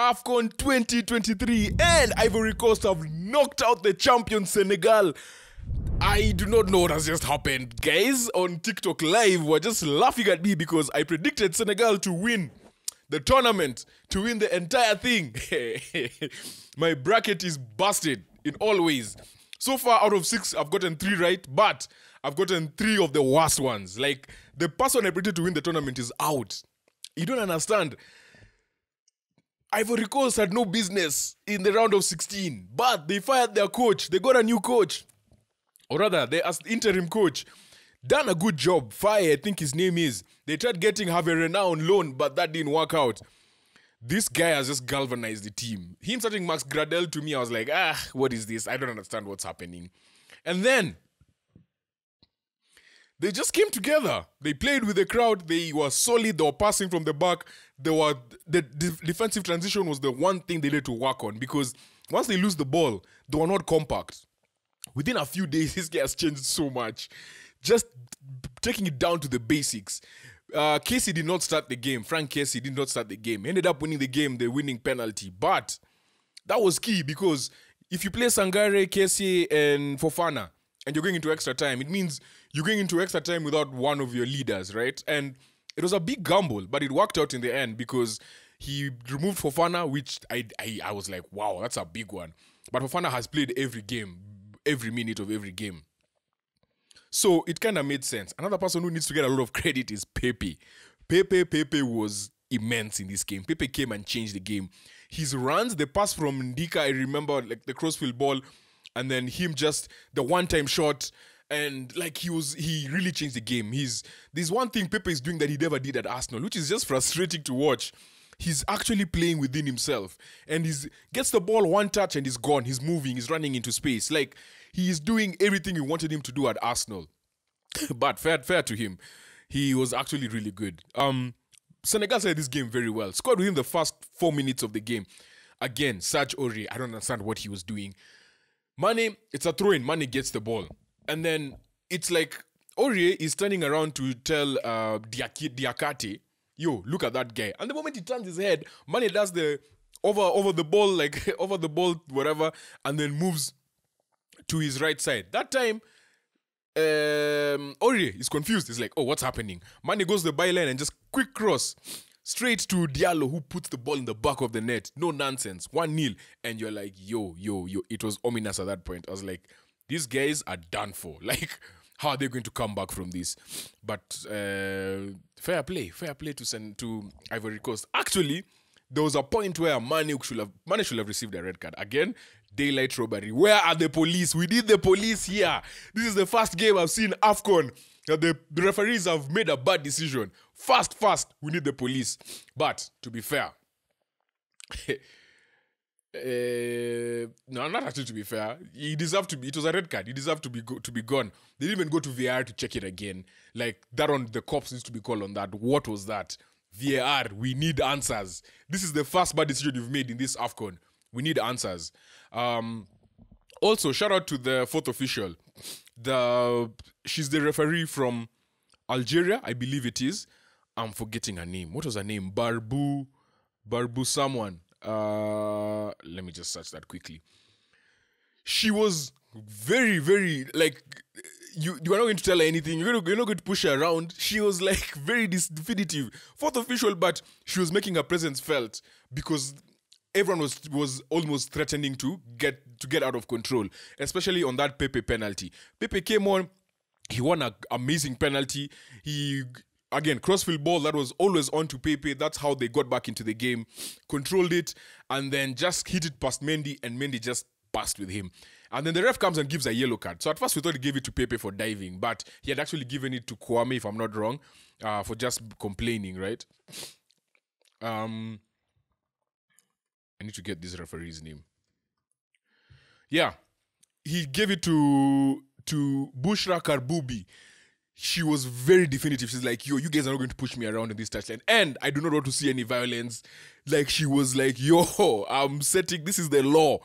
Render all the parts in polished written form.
AFCON 2023 and Ivory Coast have knocked out the champion Senegal. I do not know what has just happened. Guys on TikTok Live were just laughing at me because I predicted Senegal to win the tournament, to win the entire thing. My bracket is busted in all ways. So far out of 6, I've gotten 3 right, but I've gotten 3 of the worst ones. Like, the person I predicted to win the tournament is out. You don't understand. Ivory Coast had no business in the round of 16, but they fired their coach. They got a new coach. Or rather, they asked the interim coach. Done a good job. Fire, I think his name is. They tried getting Javier Reina on loan, but that didn't work out. This guy has just galvanized the team. Him starting Max Gradell, to me, I was like, what is this? I don't understand what's happening. And then they just came together. They played with the crowd. They were solid. They were passing from the back. They were, the defensive transition was the one thing they needed to work on, because once they lose the ball, they were not compact. Within a few days, this guy has changed so much. Just taking it down to the basics. Casey did not start the game. Frank Casey did not start the game. Ended up winning the game, the winning penalty. But that was key, because if you play Sangare, Casey, and Fofana, and you're going into extra time, it means you're going into extra time without one of your leaders, right? And it was a big gamble, but it worked out in the end because he removed Fofana, which I was like, wow, that's a big one. But Fofana has played every game, every minute of every game. So it kind of made sense. Another person who needs to get a lot of credit is Pepe. Pepe was immense in this game. Pepe came and changed the game. His runs, the pass from Ndika, I remember, like the crossfield ball, and then him just the one-time shot, and like he really changed the game. There's one thing Pepe is doing that he never did at Arsenal, which is just frustrating to watch. He's actually playing within himself, and he gets the ball one touch and he's gone. He's moving, he's running into space. Like, he is doing everything we wanted him to do at Arsenal. But fair to him, he was actually really good. Senegal started this game very well. Scored within the first 4 minutes of the game. Again, Serge Aurier, I don't understand what he was doing. Mane, it's a throw-in. Mane gets the ball. And then it's like Aurier is turning around to tell Diakate, yo, look at that guy. And the moment he turns his head, Mane does the over the ball, like over the ball, whatever, and then moves to his right side. That time, Aurier is confused. He's like, oh, what's happening? Mane goes to the byline and just quick cross straight to Diallo, who puts the ball in the back of the net. No nonsense. 1-0. And you're like, yo. It was ominous at that point. I was like, these guys are done for. Like, how are they going to come back from this? But fair play to Ivory Coast. Actually, there was a point where Mane should have received a red card. Again, daylight robbery. Where are the police? We need the police here. This is the first game I've seen AFCON that the referees have made a bad decision. Fast. We need the police. But to be fair, no, not actually to be fair. He deserved to be. It was a red card. He deserved to be gone. They didn't even go to VAR to check it again. Like, that on the cops needs to be called on that. What was that? VAR, we need answers. This is the first bad decision you've made in this AFCON. We need answers. Also, shout out to the fourth official. She's the referee from Algeria, I believe it is. I'm forgetting her name. What was her name? Barbu someone. Let me just search that quickly. She was very, very like, you are not going to tell her anything. You're not going to push her around. She was like very definitive. Fourth official, but she was making her presence felt because everyone was almost threatening to get out of control, especially on that Pepe penalty. Pepe came on. He won an amazing penalty. He, again, crossfield ball that was always on to Pepe. That's how they got back into the game. Controlled it and then just hit it past Mendy, and Mendy just passed with him. And then the ref comes and gives a yellow card. So at first we thought he gave it to Pepe for diving, but he had actually given it to Kouame, if I'm not wrong, for just complaining, right? I need to get this referee's name. Yeah. He gave it to Bushra Karbubi. She was very definitive. She's like, yo, you guys are not going to push me around in this touchline. And I do not want to see any violence. Like, she was like, yo, I'm setting, this is the law.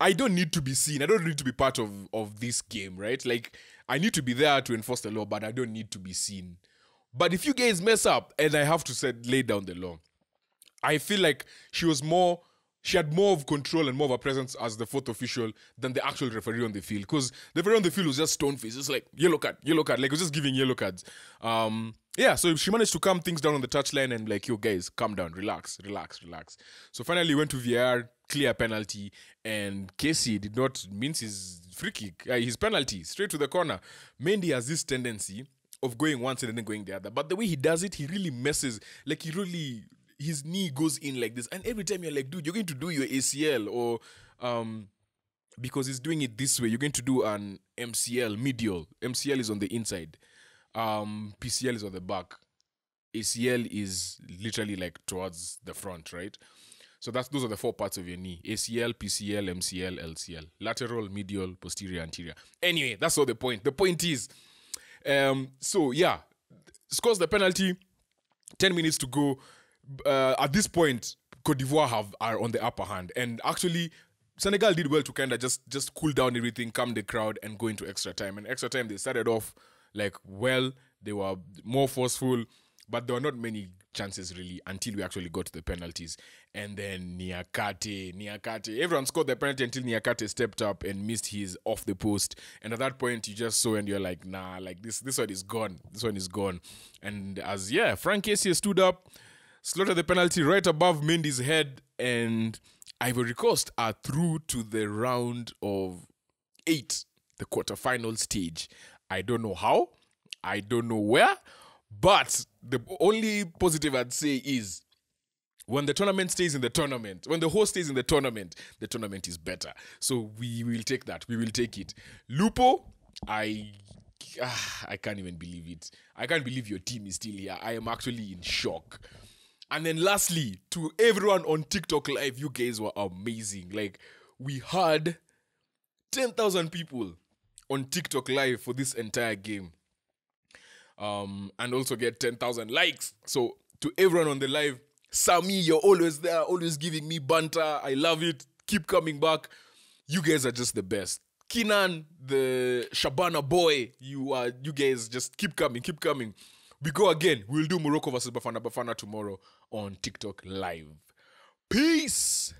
I don't need to be seen. I don't need to be part of this game, right? Like, I need to be there to enforce the law, but I don't need to be seen. But if you guys mess up, and I have to lay down the law. I feel like she was more... She had more of control and more of a presence as the fourth official than the actual referee on the field. Because the referee on the field was just stone-faced. It's like, yellow card. Like, it was just giving yellow cards. Yeah, so she managed to calm things down on the touchline and like, yo, guys, calm down. Relax, relax, relax. So finally went to VAR, clear penalty. And Casey did not mince his free kick, his penalty, straight to the corner. Mendy has this tendency of going one side and then going the other. But the way he does it, he really messes. Like, he really... His knee goes in like this. And every time you're like, dude, you're going to do your ACL or because he's doing it this way, you're going to do an MCL, medial. MCL is on the inside. PCL is on the back. ACL is literally like towards the front, right? So those are the four parts of your knee. ACL, PCL, MCL, LCL. Lateral, medial, posterior, anterior. Anyway, that's all the point. The point is, so yeah, scores the penalty, 10 minutes to go. At this point, Cote d'Ivoire are on the upper hand. And actually, Senegal did well to kind of just cool down everything, calm the crowd, and go into extra time. And extra time, they started off like, well, they were more forceful, but there were not many chances really until we actually got to the penalties. And then Niakate. Everyone scored the penalty until Niakate stepped up and missed his off the post. And at that point, you just saw and you're like, nah, like this one is gone. This one is gone. And as, yeah, Frank Casey stood up, slaughtered the penalty right above Mendy's head, and Ivory Coast are through to the round of 8, the quarterfinal stage. I don't know how, I don't know where, but the only positive I'd say is when the tournament stays in the tournament, when the host stays in the tournament is better. So we will take that. We will take it. Lupo, I can't even believe it. I can't believe your team is still here. I am actually in shock. And then lastly, to everyone on TikTok Live, you guys were amazing. Like, we had 10,000 people on TikTok Live for this entire game. And also get 10,000 likes. So, to everyone on the live, Sami, you're always there, always giving me banter. I love it. Keep coming back. You guys are just the best. Kinan, the Shabana boy, you guys just keep coming, keep coming. We go again. We'll do Morocco versus Bafana Bafana tomorrow on TikTok Live. Peace!